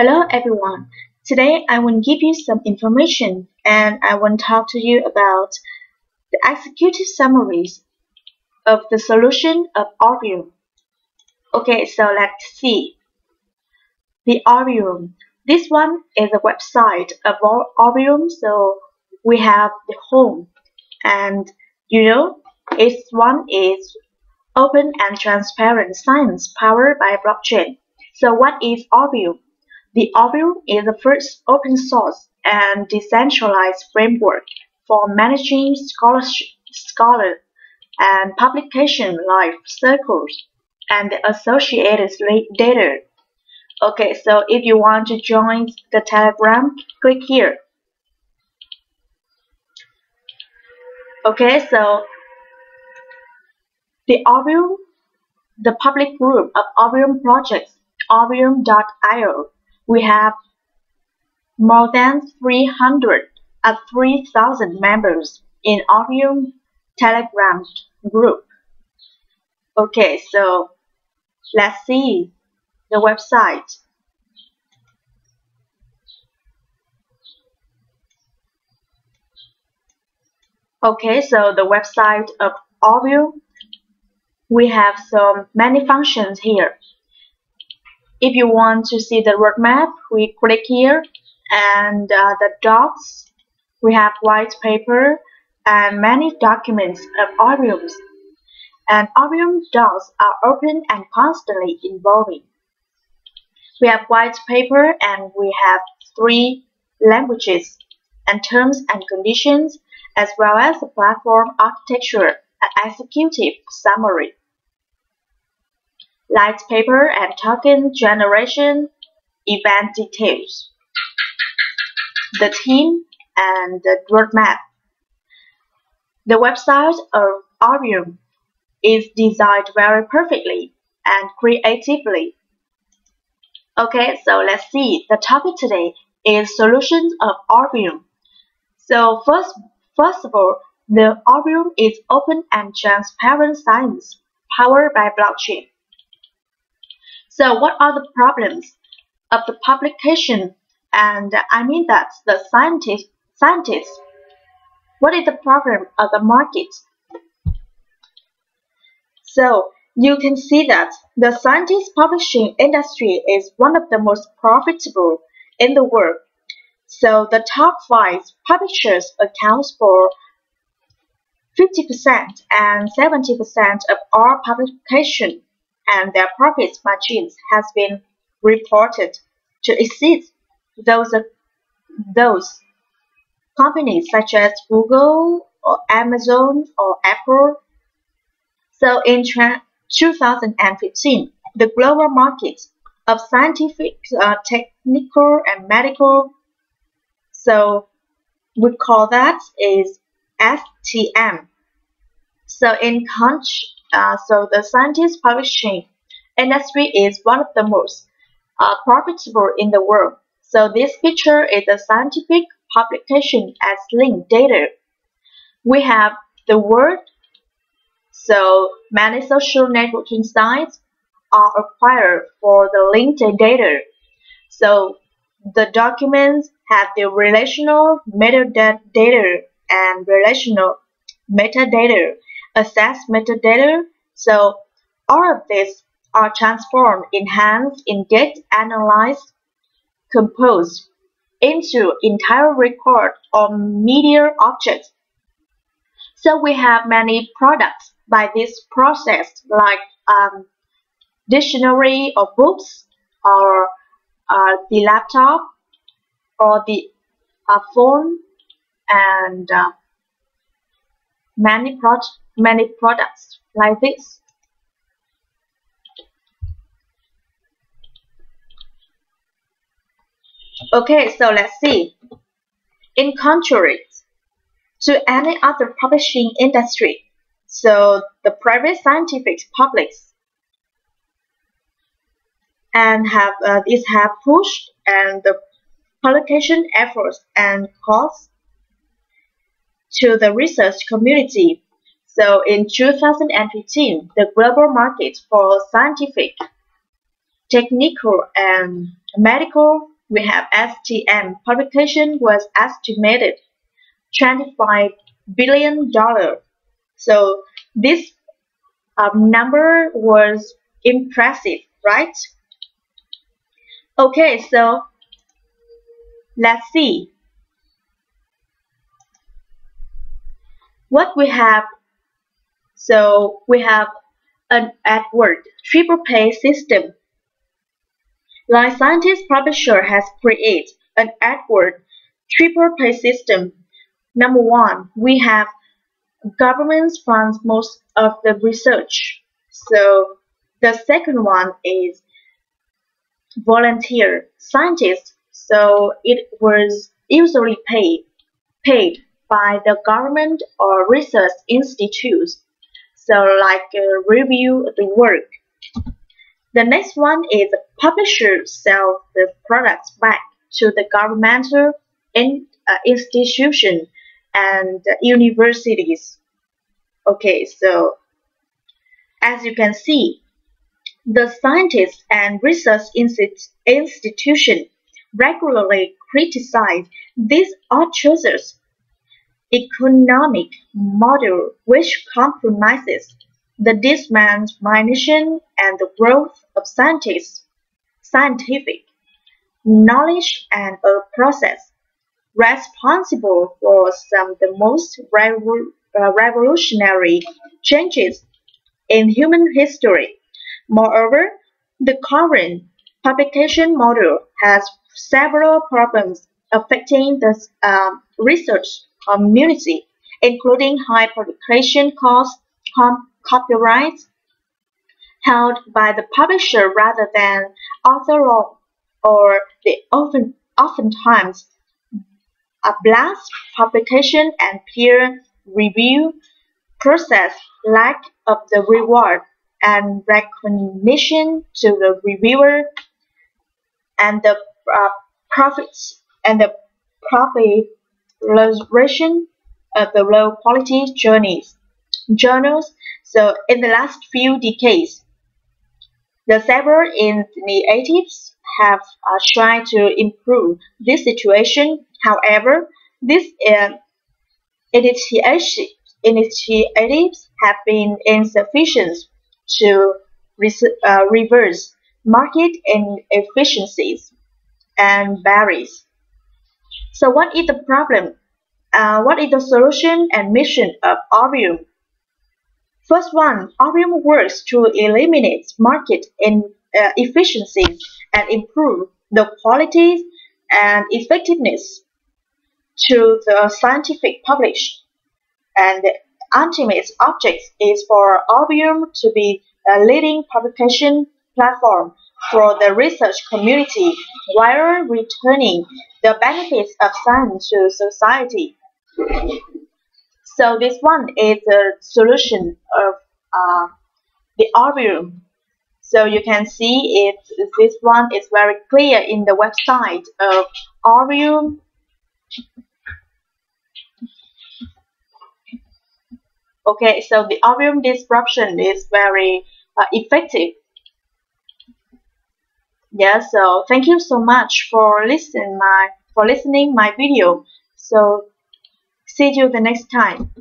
Hello everyone. Today I will give you some information and I will talk to you about the executive summaries of the solution of Orvium. Okay, so let's see. The Orvium. This one is a website of Orvium, so we have the home and this one is open and transparent science powered by blockchain. So what is Orvium? The Orvium is the first open source and decentralized framework for managing scholar and publication life circles and the associated data. Okay, so if you want to join the Telegram, click here. Okay, so the Orvium, the public group of Orvium projects, Orvium.io. We have more than 3,000 members in Orvium Telegram group. Okay, so let's see the website. Okay, so the website of Orvium, we have so many functions here. If you want to see the roadmap, we click here, and the docs, we have white paper and many documents of Orvium. And Orvium docs are open and constantly evolving. We have white paper and we have 3 languages and terms and conditions, as well as the platform architecture and executive summary. Light paper and token generation, event details, the team and the roadmap. The website of Orvium is designed very perfectly and creatively. Okay, so let's see. The topic today is solutions of Orvium. So first of all, the Orvium is open and transparent science powered by blockchain. So what are the problems of the publication? And I mean that the scientists, what is the problem of the market? So you can see that the scientist publishing industry is one of the most profitable in the world. So the top 5 publishers accounts for 50% and 70% of all publication, and their profit margins has been reported to exceed those companies such as Google or Amazon or Apple. So in 2015, the global market of scientific, technical, and medical, so we call that is STM. So in so the scientist publishing industry is one of the most profitable in the world. So this picture is the scientific publication as linked data. We have the world, so many social networking sites are acquired for the linked data. So the documents have the relational metadata and relational metadata. Access metadata, so all of these are transformed, enhanced, indexed, analyzed, composed into entire record or media objects. So we have many products by this process, like dictionary or books, or the laptop, or the phone, and many products like this. Okay, so let's see. In contrary to any other publishing industry, so the private scientific publics and have pushed and the publication efforts and costs to the research community. So in 2015, the global market for scientific technical and medical, we have STM publication was estimated $25 billion. So this number was impressive, right? Okay, so let's see what we have. So we have an AdWords triple pay system. Life Sciences Publisher has created an AdWords triple pay system. Number one, we have government funds most of the research. So the second one is volunteer scientists. So it was usually paid by the government or research institutes. So like review the work. The next one is the publisher sells the products back to the governmental institution and universities. Okay, so as you can see, the scientists and research institution regularly criticize these atrocious economic model which compromises the dissemination and the growth of scientific knowledge and a process responsible for some of the most revolutionary changes in human history. Moreover, the current publication model has several problems affecting the research community, including high publication costs, copyrights held by the publisher rather than author law, or the oftentimes a blast publication and peer review process, lack of the reward and recognition to the reviewer, and the proliferation of the low quality journals. So in the last few decades, the several initiatives have tried to improve this situation. However, these initiatives have been insufficient to reverse market inefficiencies and barriers. So what is the problem? What is the solution and mission of Orvium? First one, Orvium works to eliminate market inefficiencies and improve the quality and effectiveness to the scientific publish. And the ultimate object is for Orvium to be a leading publication platform for the research community while returning the benefits of science to society. So this one is the solution of the Orvium. So you can see it. This one is very clear in the website of Orvium. Okay, so the Orvium disruption is very effective. Yeah. So thank you so much for listening my video. So see you the next time.